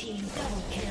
team double kill.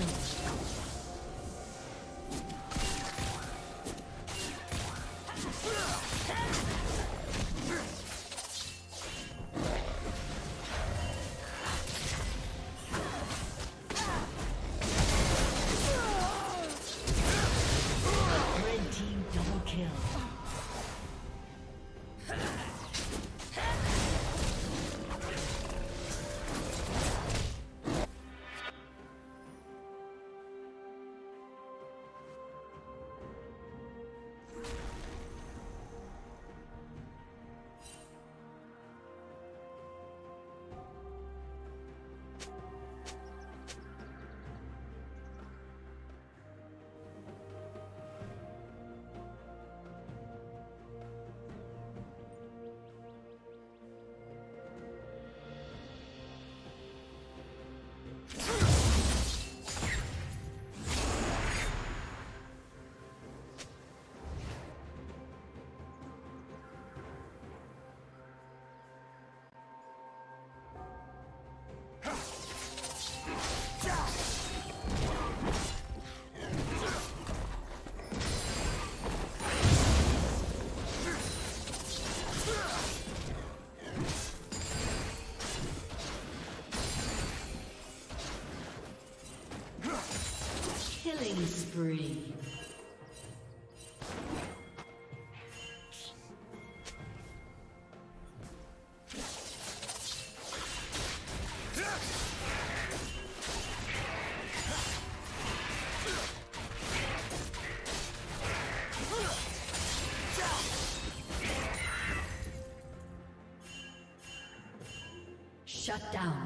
Killing spree. Shut down.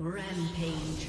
Rampage.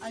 A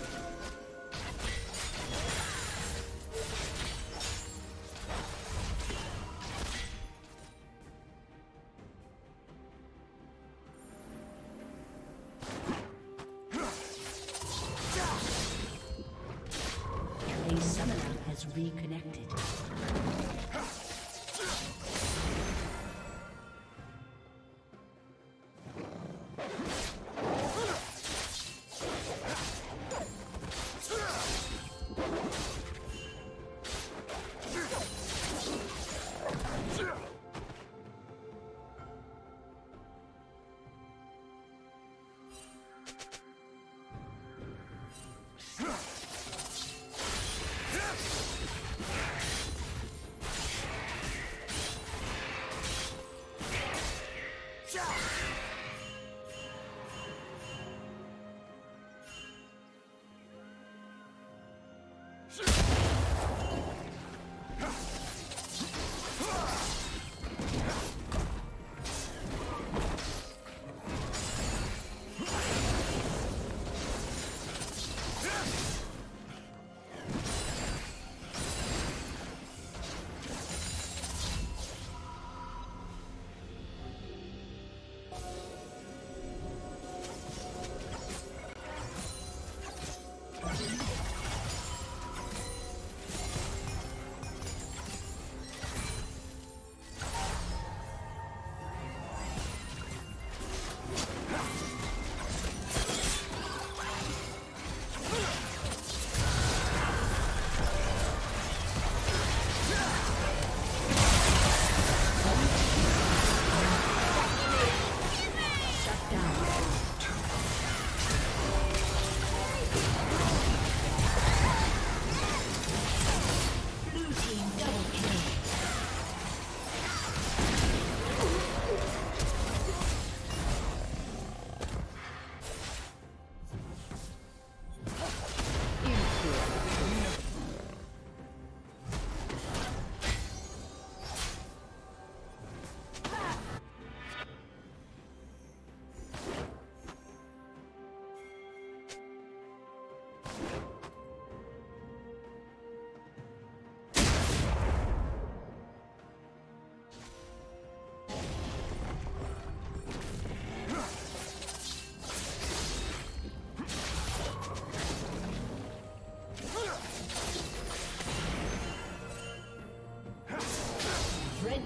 A summoner has reconnected.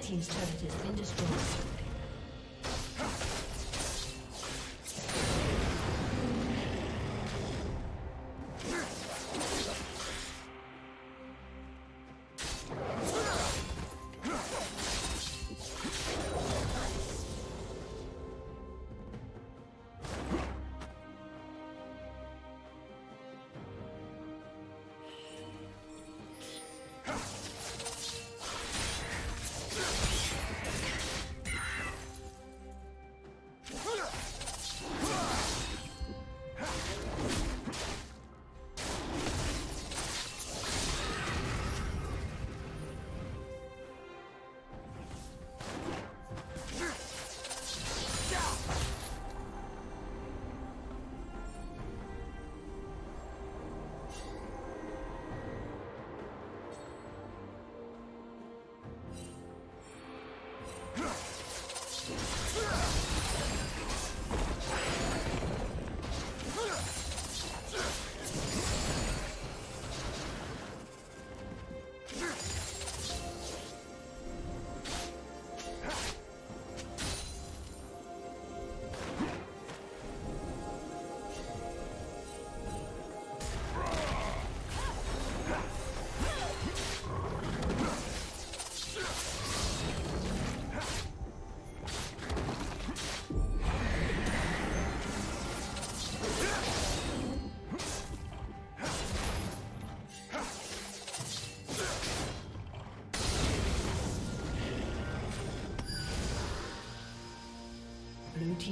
Team's turret has been destroyed. Blue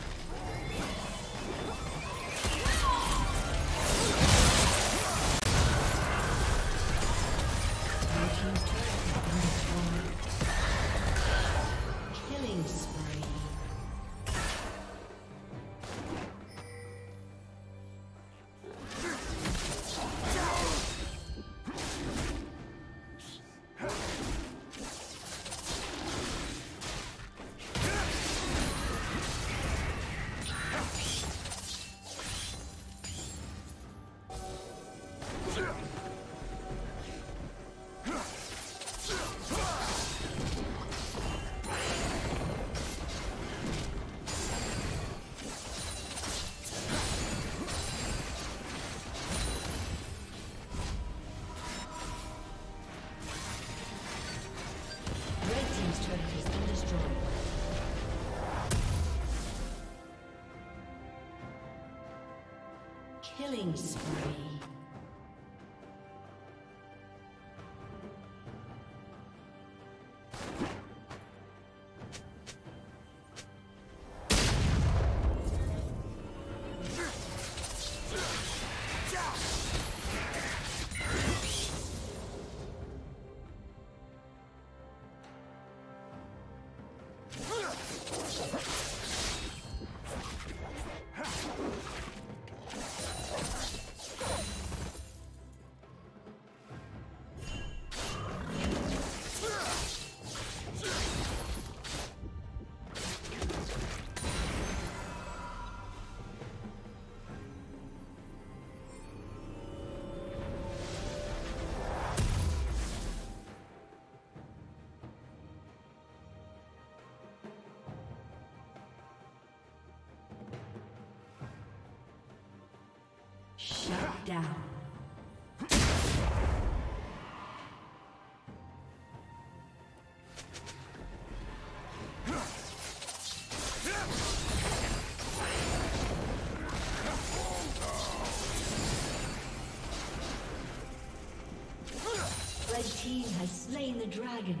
team's turret has been destroyed. Killing spree. Killing spree. Shut down. Red team has slain the dragon.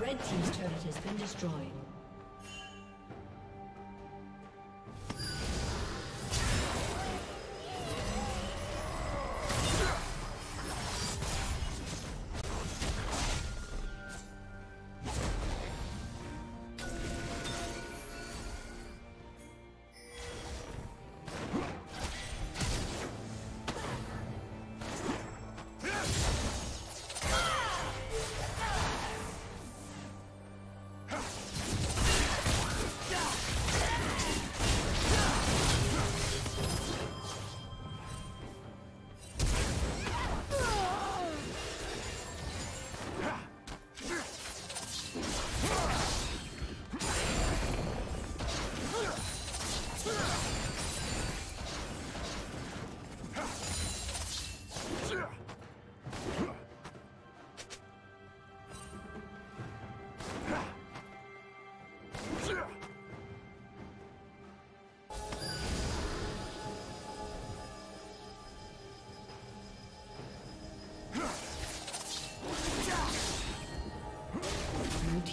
Red team's turret has been destroyed. Blue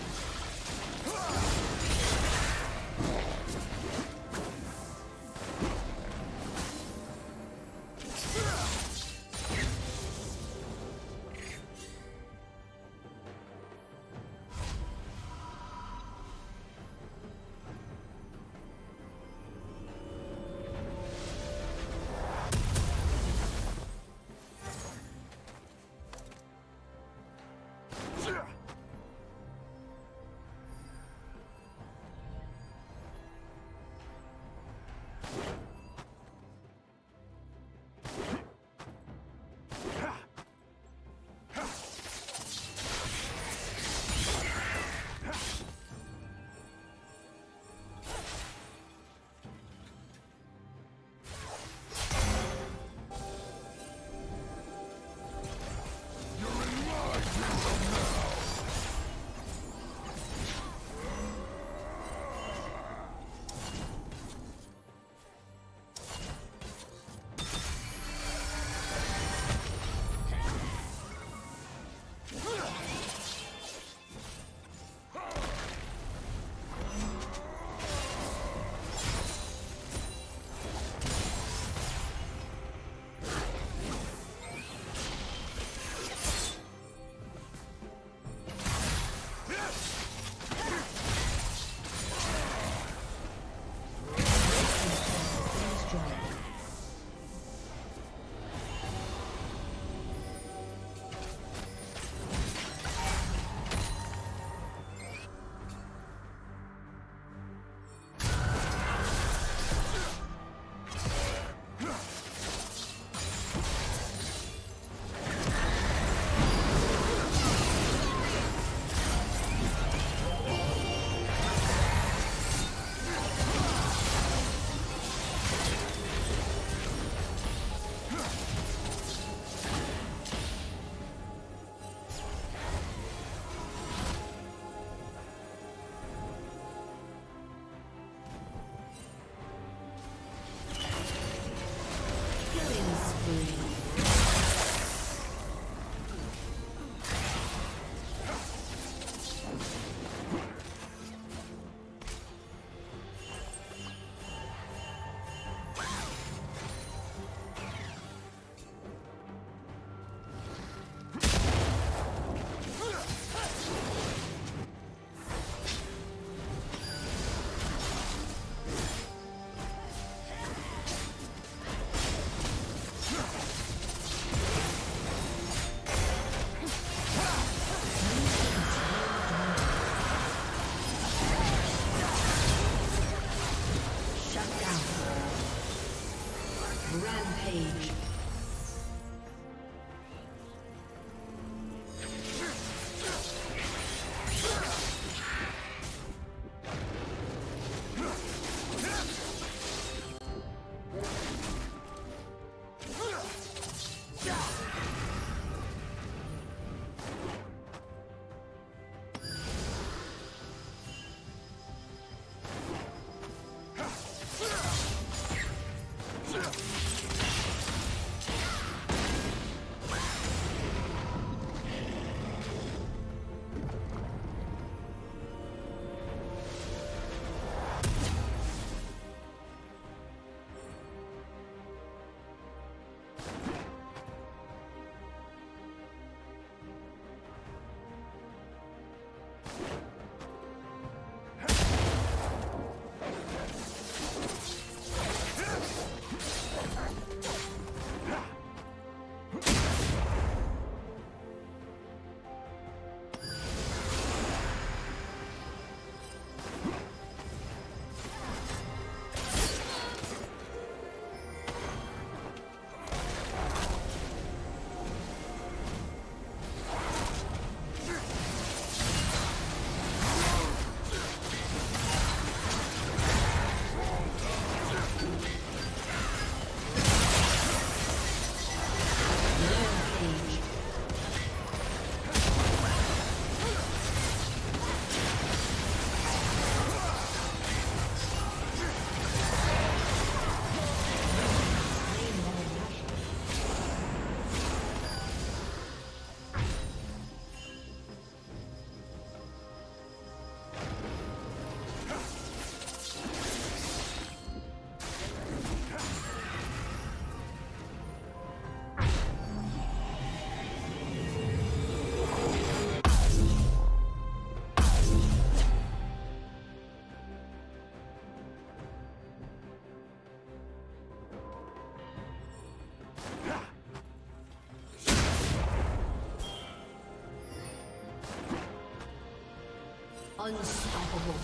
Unstoppable.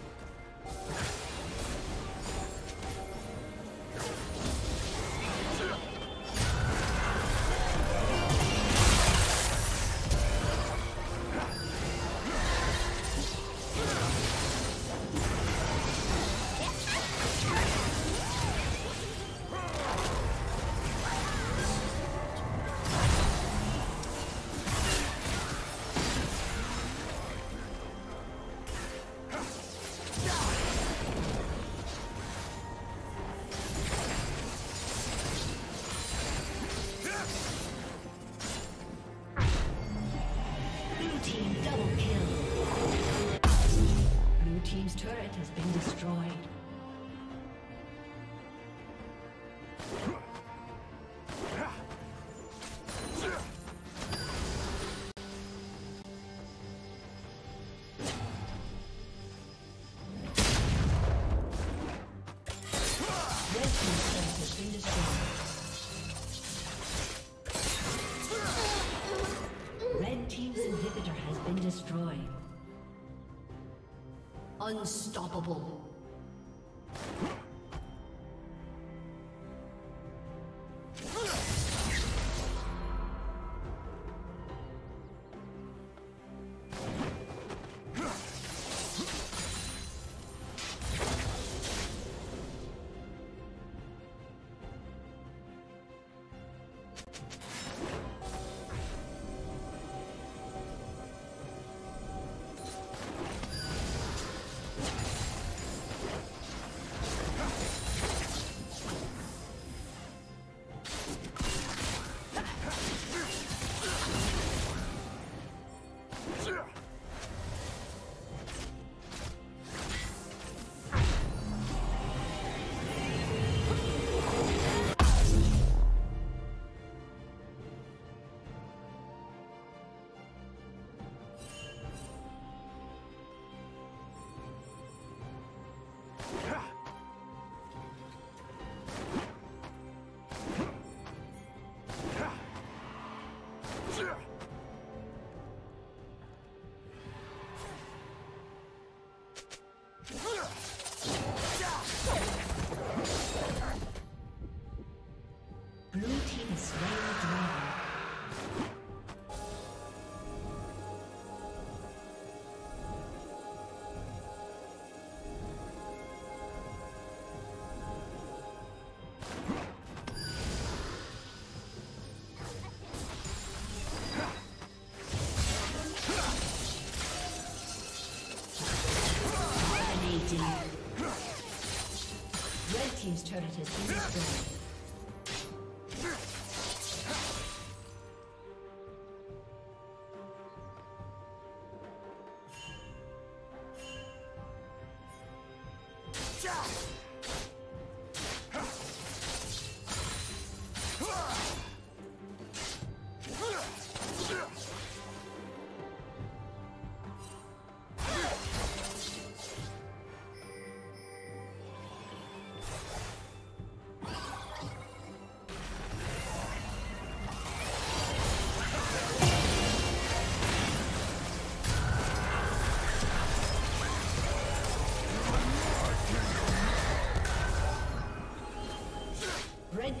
Unstoppable. Team's turret has been destroyed. Red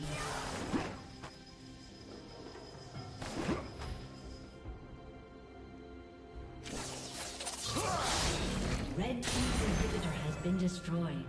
Destroyed.